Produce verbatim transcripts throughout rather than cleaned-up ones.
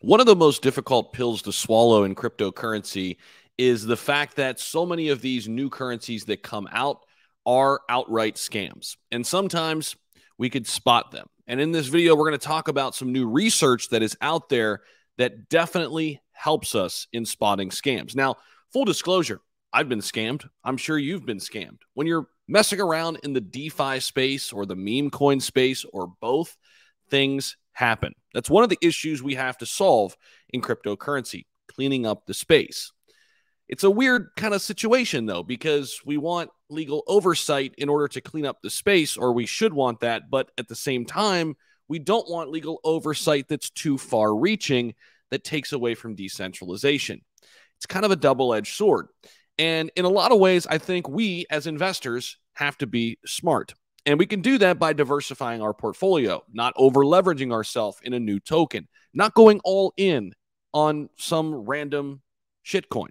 One of the most difficult pills to swallow in cryptocurrency is the fact that so many of these new currencies that come out are outright scams. And sometimes we could spot them. And in this video, we're going to talk about some new research that is out there that definitely helps us in spotting scams. Now, full disclosure, I've been scammed. I'm sure you've been scammed. When you're messing around in the DeFi space or the meme coin space or both, things happen. That's one of the issues we have to solve in cryptocurrency, cleaning up the space. It's a weird kind of situation, though, because we want legal oversight in order to clean up the space, or we should want that. But at the same time, we don't want legal oversight that's too far-reaching that takes away from decentralization. It's kind of a double-edged sword. And in a lot of ways, I think we as investors have to be smart. And we can do that by diversifying our portfolio, not over-leveraging ourselves in a new token, not going all in on some random shitcoin.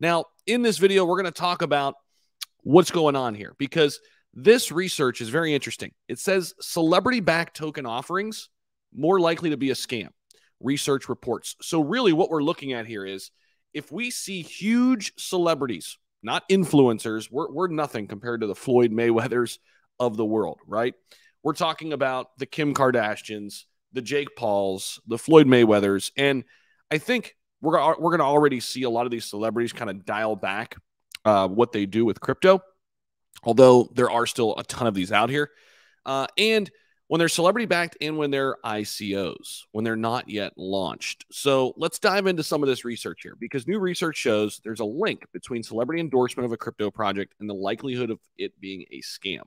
Now, in this video, we're going to talk about what's going on here, because this research is very interesting. It says celebrity-backed token offerings more likely to be a scam, research reports. So really what we're looking at here is if we see huge celebrities, not influencers, we're, we're nothing compared to the Floyd Mayweathers of the world, right? We're talking about the Kim Kardashians, the Jake Pauls, the Floyd Mayweathers. And I think we're, we're going to already see a lot of these celebrities kind of dial back uh, what they do with crypto, although there are still a ton of these out here. Uh, and when they're celebrity-backed and when they're I C Os, when they're not yet launched. So let's dive into some of this research here, because new research shows there's a link between celebrity endorsement of a crypto project and the likelihood of it being a scam.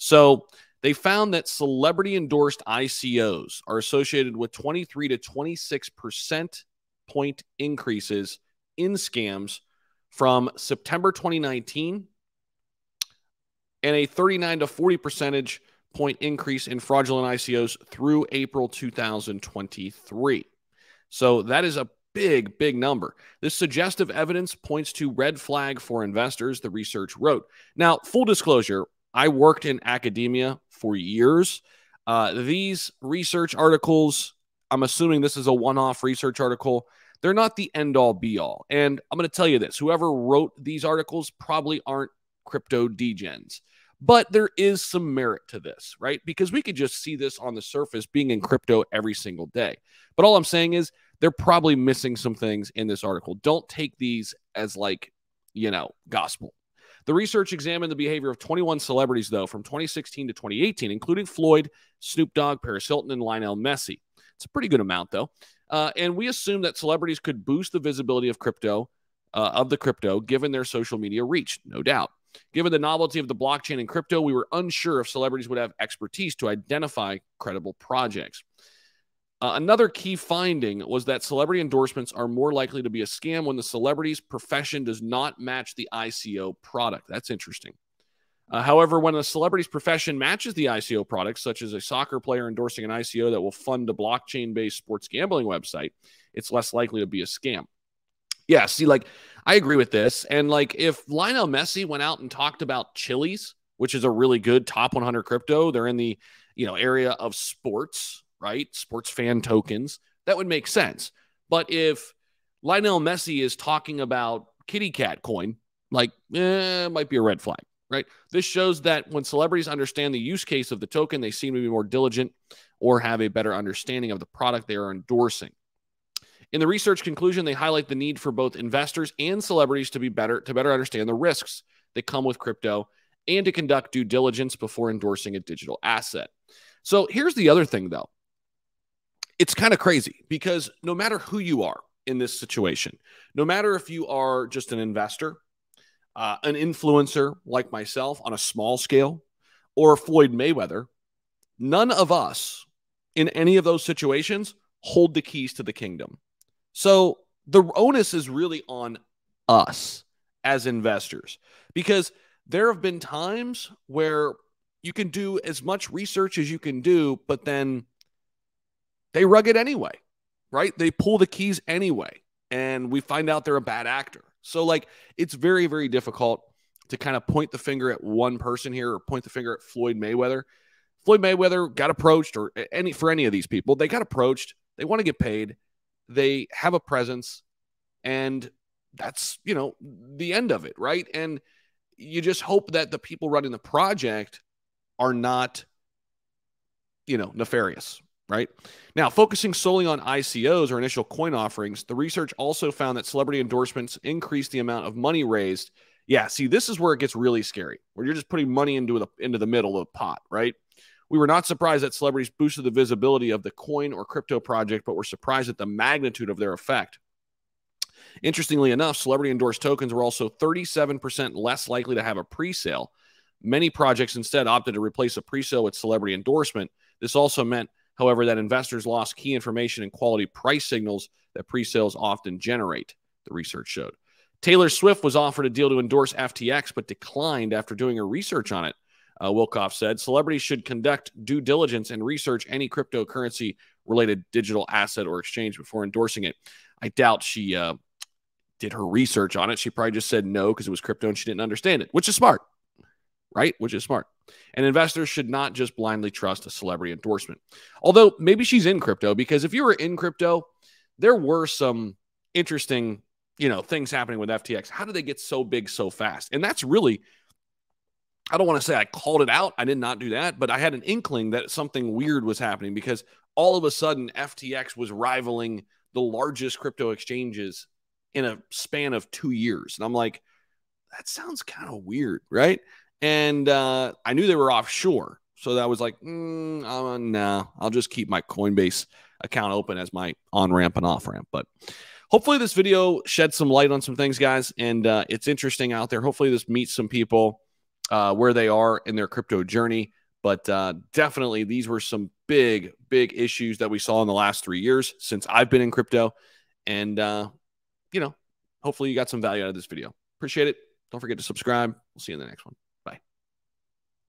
So they found that celebrity-endorsed I C Os are associated with twenty-three to twenty-six percent point increases in scams from September twenty nineteen and a thirty-nine to forty percentage point increase in fraudulent I C Os through April two thousand twenty-three. So that is a big, big number. This suggestive evidence points to red flag for investors, the research wrote. Now, full disclosure, I worked in academia for years. Uh, these research articles, I'm assuming this is a one-off research article. They're not the end-all, be-all. And I'm going to tell you this. Whoever wrote these articles probably aren't crypto degens. But there is some merit to this, right? Because we could just see this on the surface being in crypto every single day. But all I'm saying is they're probably missing some things in this article. Don't take these as like, you know, gospel. The research examined the behavior of twenty-one celebrities, though, from twenty sixteen to twenty eighteen, including Floyd, Snoop Dogg, Paris Hilton, and Lionel Messi. It's a pretty good amount, though. Uh, and we assume that celebrities could boost the visibility of crypto, uh, of the crypto, given their social media reach, no doubt. Given the novelty of the blockchain and crypto, we were unsure if celebrities would have expertise to identify credible projects. Uh, another key finding was that celebrity endorsements are more likely to be a scam when the celebrity's profession does not match the I C O product. That's interesting. Uh, however, when a celebrity's profession matches the I C O product, such as a soccer player endorsing an I C O that will fund a blockchain-based sports gambling website, it's less likely to be a scam. Yeah, see, like, I agree with this. And, like, if Lionel Messi went out and talked about Chili's, which is a really good top one hundred crypto, they're in the, you know, area of sports, right? Sports fan tokens, that would make sense. But if Lionel Messi is talking about kitty cat coin, like, eh, it might be a red flag, right? This shows that when celebrities understand the use case of the token, they seem to be more diligent or have a better understanding of the product they are endorsing. In the research conclusion, they highlight the need for both investors and celebrities to be better to better understand the risks that come with crypto and to conduct due diligence before endorsing a digital asset. So here's the other thing, though. It's kind of crazy because no matter who you are in this situation, no matter if you are just an investor, uh, an influencer like myself on a small scale, or Floyd Mayweather, none of us in any of those situations hold the keys to the kingdom. So the onus is really on us as investors, because there have been times where you can do as much research as you can do, but then they rug it anyway, right? They pull the keys anyway, and we find out they're a bad actor. So, like, it's very, very difficult to kind of point the finger at one person here or point the finger at Floyd Mayweather. Floyd Mayweather got approached, or any for any of these people, they got approached. They want to get paid. they have a presence, and that's, you know, the end of it, right? And you just hope that the people running the project are not, you know, nefarious, right? Now, focusing solely on I C Os or initial coin offerings, the research also found that celebrity endorsements increase the amount of money raised. Yeah, see, this is where it gets really scary, where you're just putting money into the, into the middle of the pot, right? We were not surprised that celebrities boosted the visibility of the coin or crypto project, but were surprised at the magnitude of their effect. Interestingly enough, celebrity-endorsed tokens were also thirty-seven percent less likely to have a pre-sale. Many projects instead opted to replace a pre-sale with celebrity endorsement. This also meant, however, that investors lost key information and quality price signals that pre-sales often generate, the research showed. Taylor Swift was offered a deal to endorse F T X, but declined after doing her research on it. Uh, Wilkoff said, celebrities should conduct due diligence and research any cryptocurrency-related digital asset or exchange before endorsing it. I doubt she uh, did her research on it. She probably just said no because it was crypto and she didn't understand it, which is smart, right? Which is smart. And investors should not just blindly trust a celebrity endorsement. Although maybe she's in crypto, because if you were in crypto, there were some interesting, you know, things happening with F T X. How did they get so big so fast? And that's really... I don't want to say I called it out. I did not do that, but I had an inkling that something weird was happening, because all of a sudden F T X was rivaling the largest crypto exchanges in a span of two years. And I'm like, that sounds kind of weird, right? And uh, I knew they were offshore. So that was like, mm, uh, nah, I'll just keep my Coinbase account open as my on-ramp and off-ramp. But hopefully this video shed some light on some things, guys. And uh, it's interesting out there. Hopefully this meets some people Uh, where they are in their crypto journey. But uh, definitely these were some big, big issues that we saw in the last three years since I've been in crypto. And, uh, you know, hopefully you got some value out of this video. Appreciate it. Don't forget to subscribe. We'll see you in the next one.